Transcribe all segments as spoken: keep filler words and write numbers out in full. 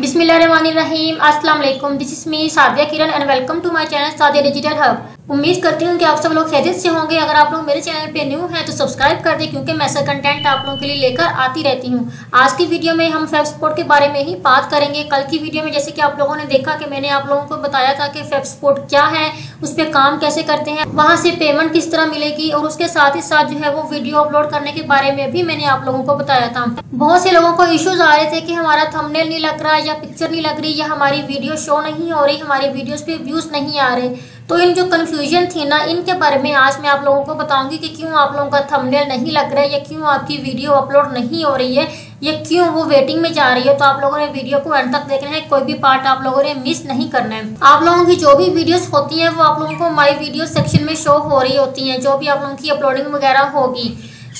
बिस्मिल्लाहिर्रहमानिर्रहीम, अस्सलाम वालेकुम। This is me Sadia Kiran and welcome to my channel Sadia digital hub. उम्मीद करती हूँ कि आप सब लोग खैरियत से होंगे। अगर आप लोग मेरे चैनल पे न्यू हैं तो सब्सक्राइब कर दें, क्योंकि मैं ऐसा कंटेंट आप लोगों के लिए लेकर आती रहती हूँ। आज की वीडियो में हम फैबस्पोर्ट के बारे में ही बात करेंगे। कल की वीडियो में जैसे कि आप लोगों ने देखा कि मैंने आप लोगों को बताया था कि फैबस्पोर्ट क्या है, उस पर काम कैसे करते हैं, वहाँ से पेमेंट किस तरह मिलेगी, और उसके साथ ही साथ जो है वो वीडियो अपलोड करने के बारे में भी मैंने आप लोगों को बताया था। बहुत से लोगों को इश्यूज आ रहे थे कि हमारा थंबनेल नहीं लग रहा, या पिक्चर नहीं लग रही, या हमारी वीडियो शो नहीं हो रही, हमारी वीडियोस पे व्यूज नहीं आ रहे। तो इन जो कन्फ्यूजन थी ना, इनके बारे में आज मैं आप लोगों को बताऊंगी कि क्यों आप लोगों का थंबनेल नहीं लग रहा है, या क्यों आपकी वीडियो अपलोड नहीं हो रही है, या क्यों वो वेटिंग में जा रही है। तो आप लोगों ने वीडियो को एंड तक देखना है, कोई भी पार्ट आप लोगों ने मिस नहीं करना है। आप लोगों की जो भी वीडियोस होती हैं वो आप लोगों को माय वीडियो सेक्शन में शो हो रही होती हैं, जो भी आप लोगों की अपलोडिंग वगैरह होगी।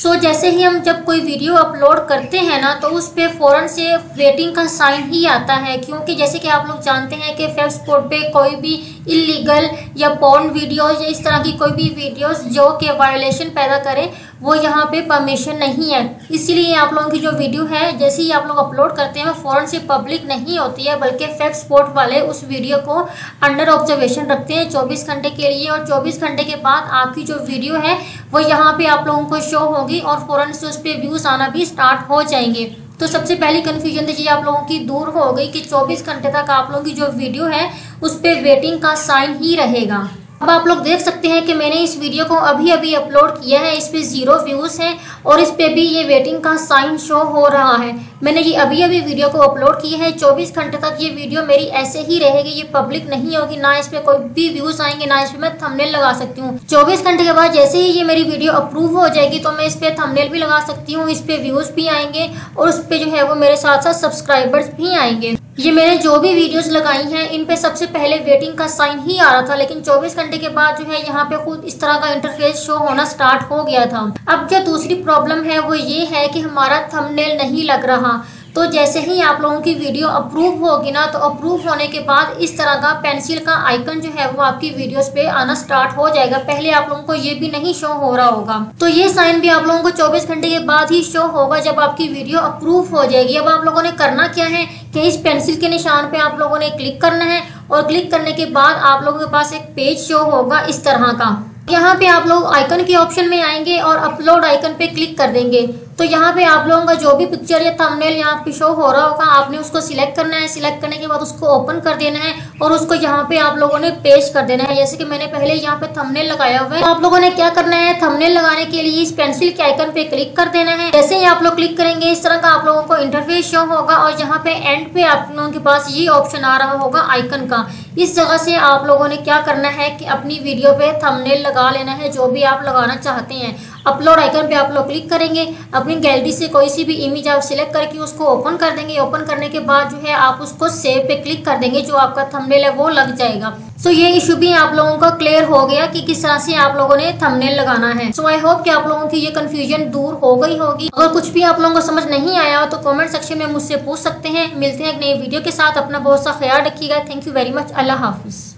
सो so, जैसे ही हम जब कोई वीडियो अपलोड करते हैं ना, तो उस पे फ़ौरन से वेटिंग का साइन ही आता है, क्योंकि जैसे कि आप लोग जानते हैं कि फैबस्पोर्ट पे कोई भी इलीगल या पॉर्न वीडियोस या इस तरह की कोई भी वीडियोस जो कि वायलेशन पैदा करें, वो यहाँ पे परमिशन नहीं है। इसीलिए आप लोगों की जो वीडियो है जैसे ही आप लोग अपलोड करते हैं वो फ़ौरन से पब्लिक नहीं होती है, बल्कि फैबस्पोर्ट वाले उस वीडियो को अंडर ऑब्जर्वेशन रखते हैं चौबीस घंटे के लिए, और चौबीस घंटे के बाद आपकी जो वीडियो है वो यहाँ पे आप लोगों को शो होगी और फ़ौरन से उस पर व्यूज़ आना भी स्टार्ट हो जाएंगे। तो सबसे पहली कन्फ्यूजन तो ये आप लोगों की दूर हो गई कि चौबीस घंटे तक आप लोगों की जो वीडियो है उस पर वेटिंग का साइन ही रहेगा। अब आप लोग देख सकते हैं कि मैंने इस वीडियो को अभी अभी अपलोड किया है, इस पे ज़ीरो व्यूज़ हैं और इस पे भी ये वेटिंग का साइन शो हो रहा है। मैंने ये अभी अभी वीडियो को अपलोड किया है। चौबीस घंटे तक ये वीडियो मेरी ऐसे ही रहेगी, ये पब्लिक नहीं होगी, ना इस पे कोई भी व्यूज़ आएंगे, ना इस पे मैं थंबनेल लगा सकती हूँ। चौबीस घंटे के बाद जैसे ही ये मेरी वीडियो अप्रूव हो जाएगी तो मैं इस पर थंबनेल भी लगा सकती हूँ, इस पर व्यूज़ भी आएंगे और उस पर जो है वो मेरे साथ साथ सब्सक्राइबर्स भी आएंगे। ये मैंने जो भी वीडियोस लगाई हैं इन पे सबसे पहले वेटिंग का साइन ही आ रहा था, लेकिन चौबीस घंटे के बाद जो है यहाँ पे खुद इस तरह का इंटरफेस शो होना स्टार्ट हो गया था। अब जो दूसरी प्रॉब्लम है वो ये है कि हमारा थंबनेल नहीं लग रहा। तो जैसे ही आप लोगों की वीडियो अप्रूव होगी ना, तो अप्रूव होने के बाद इस तरह का पेंसिल का आइकन जो है वो आपकी वीडियोस पे आना स्टार्ट हो जाएगा। पहले आप लोगों को ये भी नहीं शो हो रहा होगा, तो ये साइन भी आप लोगों को चौबीस घंटे के बाद ही शो होगा, जब आपकी वीडियो अप्रूव हो जाएगी। अब आप लोगों ने करना क्या है कि इस पेंसिल के निशान पे आप लोगों ने क्लिक करना है, और क्लिक करने के बाद आप लोगों के पास एक पेज शो होगा इस तरह का। यहाँ पे आप लोग आइकन के ऑप्शन में आएंगे और अपलोड आइकन पे क्लिक कर देंगे। तो यहाँ पे आप लोगों का जो भी पिक्चर या थंबनेल यहाँ पे शो हो रहा होगा, आपने उसको सिलेक्ट करना है। सिलेक्ट करने के बाद उसको ओपन कर देना है और उसको यहाँ पे आप लोगों ने पेस्ट कर देना है। जैसे कि मैंने पहले यहाँ पे थंबनेल लगाया हुआ है। तो आप लोगों ने क्या करना है, थंबनेल लगाने के लिए इस पेंसिल के आइकन पे क्लिक कर देना है। जैसे ही आप लोग क्लिक करेंगे इस तरह का आप लोगों को इंटरफेस शो होगा, और यहाँ पे एंड पे आप लोगों के पास ये ऑप्शन आ रहा होगा आइकन का। इस जगह से आप लोगों ने क्या करना है कि अपनी वीडियो पे थंबनेल लगा लेना है, जो भी आप लगाना चाहते हैं। अपलोड आइकन पे आप लोग क्लिक करेंगे, अपनी गैलरी से कोई सी भी इमेज आप सिलेक्ट करके उसको ओपन कर देंगे। ओपन करने के बाद जो है आप उसको सेव पे क्लिक कर देंगे, जो आपका थंबनेल है वो लग जाएगा। सो so, ये इशू भी आप लोगों का क्लियर हो गया कि किस तरह से आप लोगों ने थंबनेल लगाना है। सो आई होप कि आप लोगों की ये कंफ्यूजन दूर हो गई होगी। अगर कुछ भी आप लोगों को समझ नहीं आया हो तो कमेंट सेक्शन में मुझसे पूछ सकते हैं। मिलते हैं एक नई वीडियो के साथ, अपना बहुत सा ख्याल रखिएगा। थैंक यू वेरी मच, अल्लाह हाफिज़।